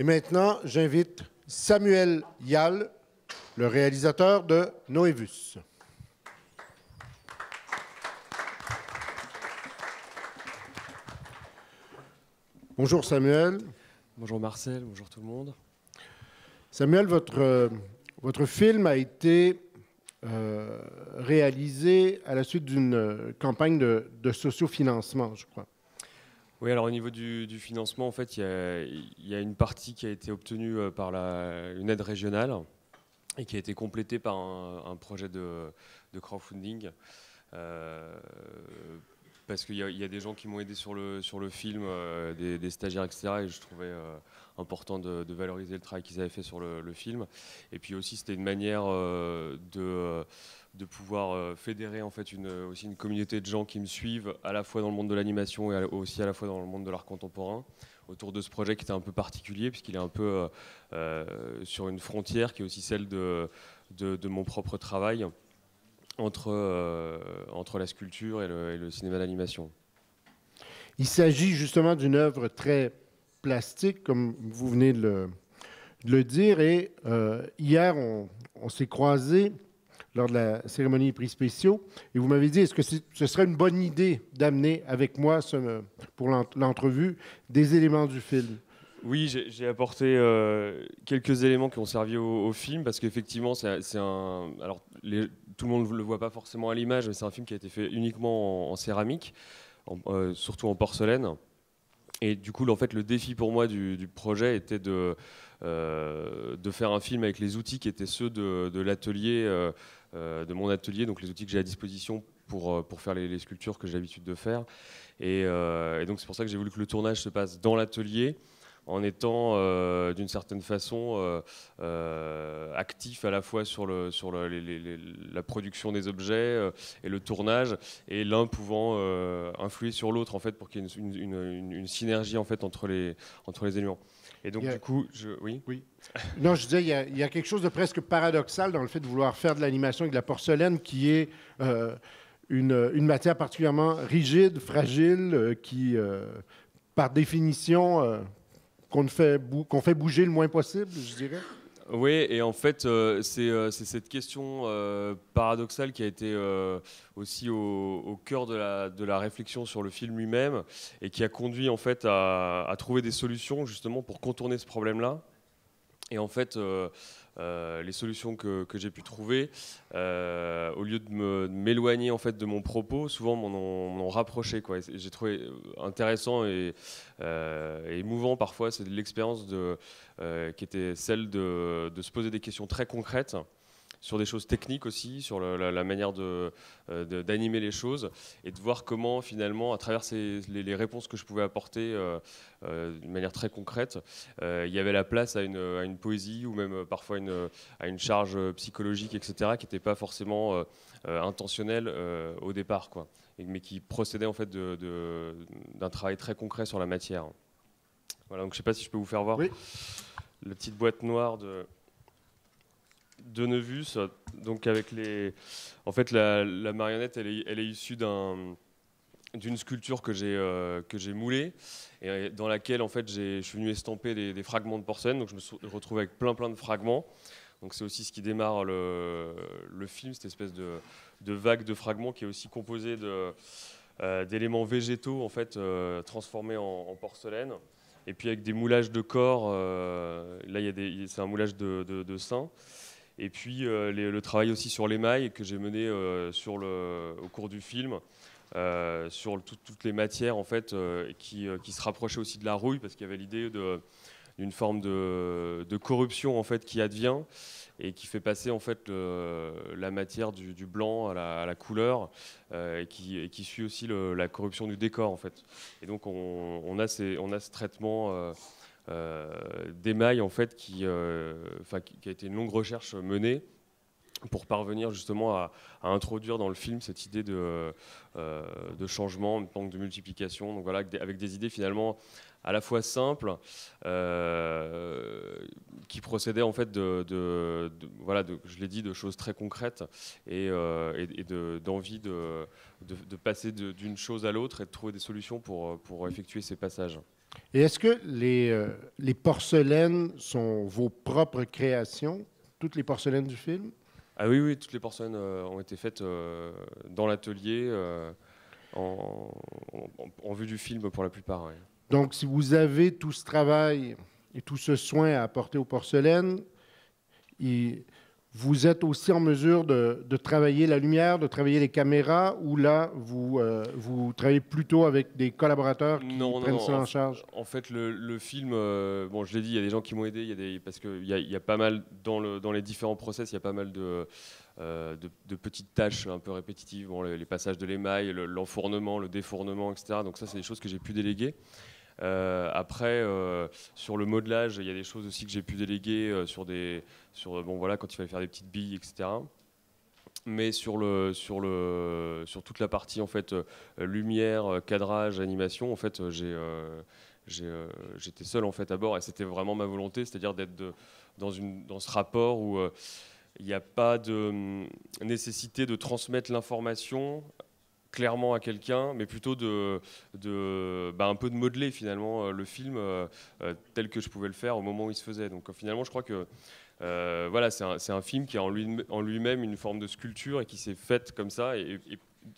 Et maintenant, j'invite Samuel Yal, le réalisateur de Nœvus. Bonjour Samuel. Bonjour Marcel, bonjour tout le monde. Samuel, votre film a été réalisé à la suite d'une campagne de sociofinancement, je crois. Oui, alors au niveau du financement, en fait, il y a une partie qui a été obtenue par une aide régionale et qui a été complétée par un projet de crowdfunding. Parce qu'il y a des gens qui m'ont aidé sur le film, des stagiaires, etc. Et je trouvais important de valoriser le travail qu'ils avaient fait sur le film. Et puis aussi, c'était une manière de pouvoir fédérer en fait aussi une communauté de gens qui me suivent, à la fois dans le monde de l'animation et aussi à la fois dans le monde de l'art contemporain, autour de ce projet qui était un peu particulier, puisqu'il est un peu sur une frontière qui est aussi celle de mon propre travail. Entre la sculpture et le cinéma d'animation. Il s'agit justement d'une œuvre très plastique, comme vous venez de le dire. Et hier, on s'est croisés lors de la cérémonie des prix spéciaux. Et vous m'avez dit, est-ce que ce serait une bonne idée d'amener avec moi, pour l'entrevue, des éléments du film? Oui, j'ai apporté quelques éléments qui ont servi au film, parce qu'effectivement, c'est un... Alors, tout le monde ne le voit pas forcément à l'image, mais c'est un film qui a été fait uniquement en céramique, surtout en porcelaine. Et du coup, en fait, le défi pour moi du projet était de faire un film avec les outils qui étaient ceux de mon atelier, donc les outils que j'ai à disposition pour faire les sculptures que j'ai l'habitude de faire. Et donc, c'est pour ça que j'ai voulu que le tournage se passe dans l'atelier, en étant d'une certaine façon actif à la fois sur la production des objets et le tournage, et l'un pouvant influer sur l'autre en fait, pour qu'il y ait une synergie en fait, entre les éléments. Et donc du coup, oui. Non, je disais, il y a quelque chose de presque paradoxal dans le fait de vouloir faire de l'animation avec de la porcelaine, qui est une matière particulièrement rigide, fragile, qui par définition qu'on fait bouger le moins possible, je dirais. Oui, et en fait, c'est cette question paradoxale qui a été aussi au cœur de la réflexion sur le film lui-même, et qui a conduit en fait à trouver des solutions justement pour contourner ce problème-là. Et en fait, les solutions que j'ai pu trouver, au lieu de m'éloigner en fait de mon propos, souvent m'en rapprocher, quoi. J'ai trouvé intéressant et émouvant parfois, c'est l'expérience qui était celle de se poser des questions très concrètes sur des choses techniques aussi, sur la manière d'animer les choses, et de voir comment finalement, à travers les réponses que je pouvais apporter d'une manière très concrète, il y avait la place à une poésie, ou même parfois à une charge psychologique, etc., qui n'était pas forcément intentionnelle au départ, quoi, mais qui procédait en fait d'un travail très concret sur la matière. Voilà, donc je ne sais pas si je peux vous faire voir la petite boîte noire de Nœvus, donc avec en fait la marionnette, elle est issue d'une sculpture que j'ai moulée, et dans laquelle en fait je suis venu estamper des fragments de porcelaine, donc je me retrouve avec plein de fragments. Donc c'est aussi ce qui démarre le film, cette espèce de vague de fragments qui est aussi composée d'éléments végétaux en fait transformés en porcelaine. Et puis avec des moulages de corps, là c'est un moulage de sein. Et puis le travail aussi sur l'émail que j'ai mené au cours du film, sur toutes les matières en fait, qui se rapprochaient aussi de la rouille, parce qu'il y avait l'idée d'une forme de corruption en fait, qui advient et qui fait passer en fait, la matière du blanc à la couleur, et qui suit aussi la corruption du décor. En fait. Et donc on a ce traitement d'émail en fait, qui a été une longue recherche menée pour parvenir justement à introduire dans le film cette idée de changement, de multiplication, donc voilà, avec des idées finalement à la fois simples, qui procédaient en fait je l'ai dit, de choses très concrètes, et d'envie de passer d'une chose à l'autre, et de trouver des solutions pour effectuer ces passages. Et est-ce que les porcelaines sont vos propres créations, toutes les porcelaines du film? Ah oui, oui, toutes les porcelaines ont été faites dans l'atelier en vue du film pour la plupart. Ouais. Donc, si vous avez tout ce travail et tout ce soin à apporter aux porcelaines, vous êtes aussi en mesure de travailler la lumière, de travailler les caméras, ou là, vous travaillez plutôt avec des collaborateurs qui prennent ça en charge? En fait, le film, bon, je l'ai dit, il y a des gens qui m'ont aidé, parce qu'il y a pas mal, dans les différents process, il y a pas mal de petites tâches un peu répétitives, bon, les passages de l'émail, l'enfournement, le défournement, etc. Donc ça, c'est des choses que j'ai pu déléguer. Après, sur le modelage, il y a des choses aussi que j'ai pu déléguer bon, voilà, quand il fallait faire des petites billes, etc. Mais sur toute la partie en fait lumière, cadrage, animation, en fait, j'étais seul en fait à bord, et c'était vraiment ma volonté, c'est-à-dire d'être dans ce rapport où il n'y a pas de nécessité de transmettre l'information clairement à quelqu'un, mais plutôt un peu de modeler finalement le film tel que je pouvais le faire au moment où il se faisait. Donc finalement, je crois que voilà, c'est un film qui a en lui-même une forme de sculpture et qui s'est faite comme ça. Et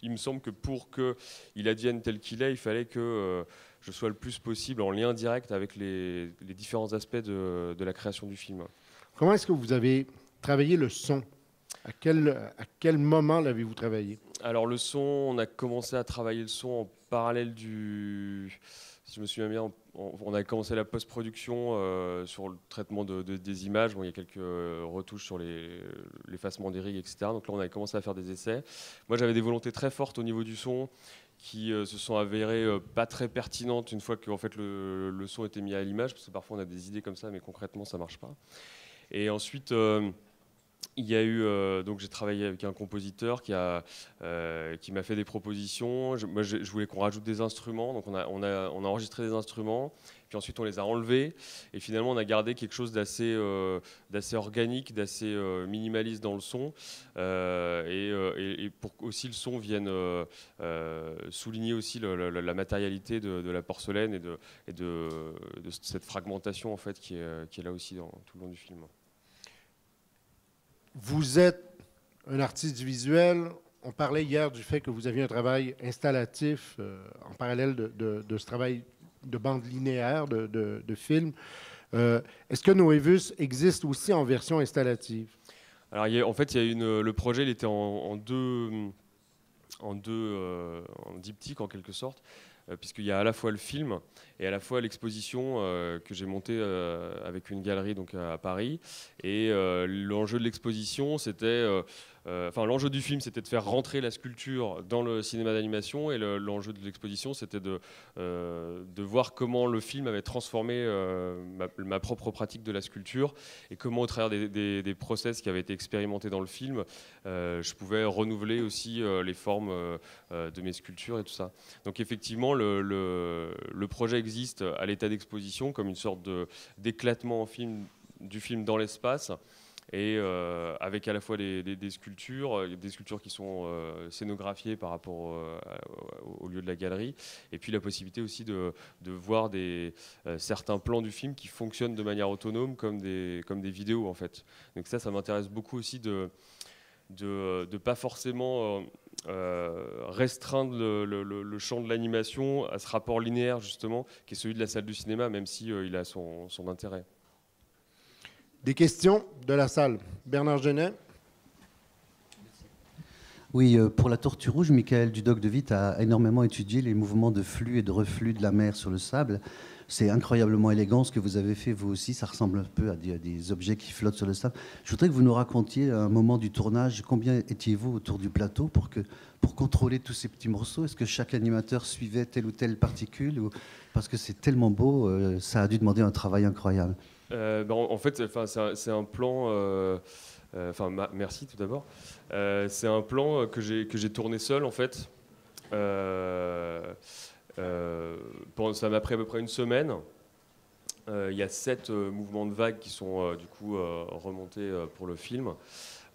il me semble que pour qu'il advienne tel qu'il est, il fallait que je sois le plus possible en lien direct avec les différents aspects de la création du film. Comment est-ce que vous avez travaillé le son ? À quel moment l'avez-vous travaillé? Alors le son, on a commencé à travailler le son en parallèle du... Si je me souviens bien, on a commencé la post-production sur le traitement des images. Bon, il y a quelques retouches sur l'effacement des rigs, etc. Donc là, on a commencé à faire des essais. Moi, j'avais des volontés très fortes au niveau du son qui se sont avérées pas très pertinentes une fois que en fait, le son était mis à l'image, parce que parfois, on a des idées comme ça, mais concrètement, ça ne marche pas. Et ensuite... il y a eu donc j'ai travaillé avec un compositeur qui m'a fait des propositions. Moi, je voulais qu'on rajoute des instruments, donc on a enregistré des instruments, puis ensuite on les a enlevés et finalement on a gardé quelque chose d'assez organique, d'assez minimaliste dans le son et pour aussi le son vienne souligner aussi la matérialité de la porcelaine et de cette fragmentation en fait qui est là aussi tout le long du film. Vous êtes un artiste visuel. On parlait hier du fait que vous aviez un travail installatif en parallèle de ce travail de bande linéaire, de film. Est-ce que Nœvus existe aussi en version installative? Alors, en fait, le projet il était en diptyque, en quelque sorte, puisqu'il y a à la fois le film et à la fois l'exposition que j'ai montée avec une galerie donc à Paris. Et l'enjeu de l'exposition, c'était... Enfin, l'enjeu du film, c'était de faire rentrer la sculpture dans le cinéma d'animation, et l'enjeu de l'exposition, c'était de voir comment le film avait transformé ma propre pratique de la sculpture, et comment, au travers des process qui avaient été expérimentés dans le film, je pouvais renouveler aussi les formes de mes sculptures et tout ça. Donc effectivement, le projet existe à l'état d'exposition comme une sorte d'éclatement du film dans l'espace, et avec à la fois des sculptures, qui sont scénographiées par rapport au lieu de la galerie, et puis la possibilité aussi de voir certains plans du film qui fonctionnent de manière autonome comme des vidéos en fait. Donc ça m'intéresse beaucoup aussi de pas forcément restreindre le champ de l'animation à ce rapport linéaire justement, qui est celui de la salle du cinéma, même si il a son intérêt. Des questions de la salle. Bernard Genet. Oui, pour la Tortue Rouge, Michael Dudok de Wit a énormément étudié les mouvements de flux et de reflux de la mer sur le sable. C'est incroyablement élégant ce que vous avez fait vous aussi. Ça ressemble un peu à des objets qui flottent sur le sable. Je voudrais que vous nous racontiez un moment du tournage. Combien étiez-vous autour du plateau pour contrôler tous ces petits morceaux? Est-ce que chaque animateur suivait telle ou telle particule? Parce que c'est tellement beau, ça a dû demander un travail incroyable. En fait, c'est un plan. Merci tout d'abord. C'est un plan que j'ai tourné seul en fait. Ça m'a pris à peu près une semaine. Il y a 7 mouvements de vagues qui sont du coup remontés pour le film.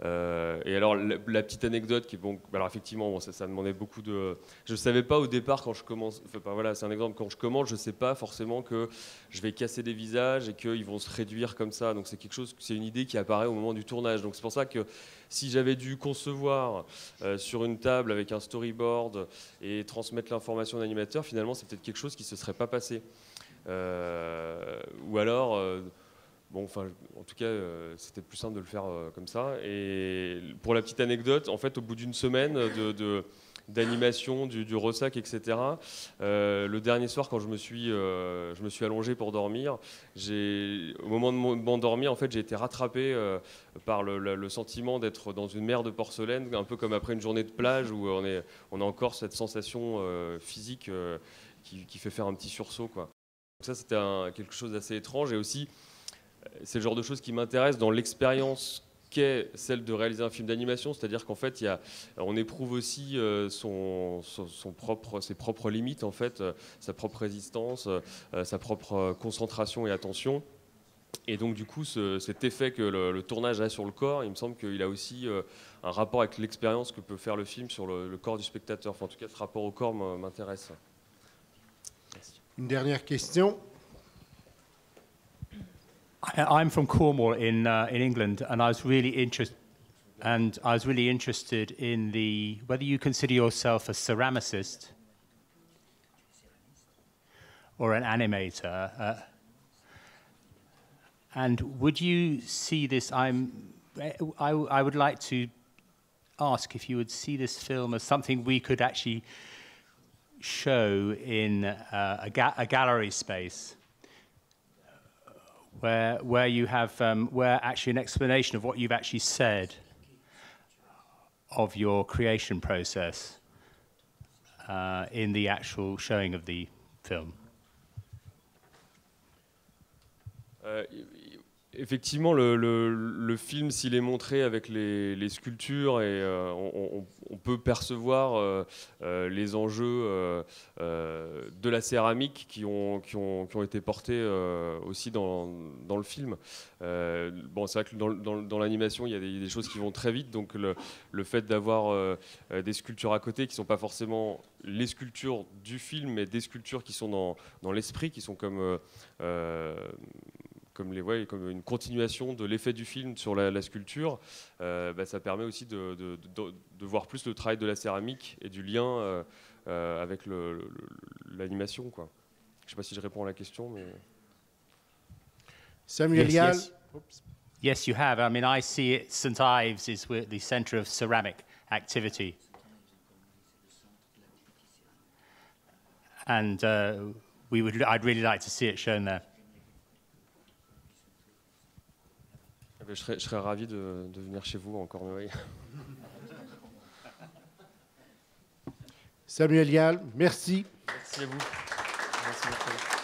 Et alors la petite anecdote qui bon, alors effectivement bon, ça demandait beaucoup de, je savais pas au départ quand je commence, enfin ben voilà c'est un exemple, quand je commence je sais pas forcément que je vais casser des visages et qu'ils vont se réduire comme ça, donc c'est quelque chose, c'est une idée qui apparaît au moment du tournage, donc c'est pour ça que si j'avais dû concevoir sur une table avec un storyboard et transmettre l'information à l'animateur, finalement c'est peut-être quelque chose qui se serait pas passé ou alors bon, enfin, en tout cas, c'était plus simple de le faire comme ça. Et pour la petite anecdote, en fait, au bout d'une semaine d'animation, du ressac, etc., le dernier soir, quand je me suis allongé pour dormir, au moment de m'endormir, en fait, j'ai été rattrapé par le sentiment d'être dans une mer de porcelaine, un peu comme après une journée de plage où on a encore cette sensation physique qui fait faire un petit sursaut, quoi. Donc ça, c'était quelque chose d'assez étrange. Et aussi, c'est le genre de choses qui m'intéressent dans l'expérience qu'est celle de réaliser un film d'animation, c'est-à-dire qu'en fait, on éprouve aussi ses propres limites, en fait, sa propre résistance, sa propre concentration et attention. Et donc, du coup, cet effet que le tournage a sur le corps, il me semble qu'il a aussi un rapport avec l'expérience que peut faire le film sur le corps du spectateur. Enfin, en tout cas, ce rapport au corps m'intéresse. Merci. Une dernière question. I'm from Cornwall in England, and I was really interested in whether you consider yourself a ceramicist or an animator, and would you see this? I would like to ask if you would see this film as something we could actually show in a gallery space. Where you have where actually an explanation of what you've actually said of your creation process in the actual showing of the film. Effectivement, le film, s'il est montré avec les sculptures, et on peut percevoir les enjeux de la céramique qui ont été portés aussi dans le film. Bon, c'est vrai que dans l'animation, il y a des choses qui vont très vite, donc le fait d'avoir des sculptures à côté qui ne sont pas forcément les sculptures du film, mais des sculptures qui sont dans l'esprit, qui sont comme une continuation de l'effet du film sur la sculpture, ça permet aussi de voir plus le travail de la céramique et du lien avec l'animation, quoi. Je ne sais pas si je réponds à la question, mais... Samuel Yal. Yes, you have. I mean, I see it, Saint-Ives is the center of ceramic activity. And I'd really like to see it shown there. Je serais ravi de venir chez vous en Cornouailles. Samuel Yal, merci. Merci à vous. Merci beaucoup.